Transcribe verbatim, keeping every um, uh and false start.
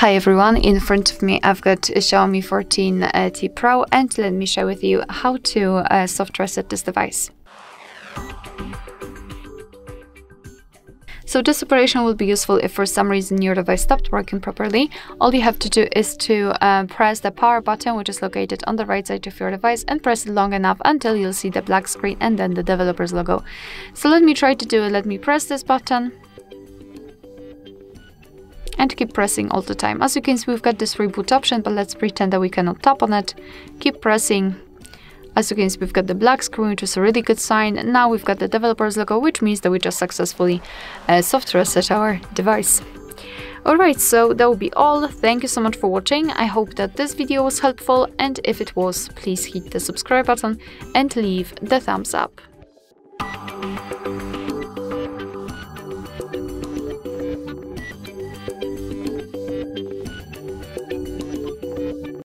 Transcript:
Hi everyone, in front of me I've got Xiaomi fourteen T Pro, and let me share with you how to uh, soft reset this device. So this operation will be useful if for some reason your device stopped working properly. All you have to do is to uh, press the power button, which is located on the right side of your device, and press it long enough until you'll see the black screen and then the developer's logo. So let me try to do it. Let me press this button. And keep pressing all the time. As you can see, we've got this reboot option, but let's pretend that we cannot tap on it. Keep pressing. As you can see, we've got the black screen, which is a really good sign. Now we've got the developer's logo, which means that we just successfully uh, soft reset our device. Alright, so that will be all. Thank you so much for watching. I hope that this video was helpful, and if it was, please hit the subscribe button and leave the thumbs up.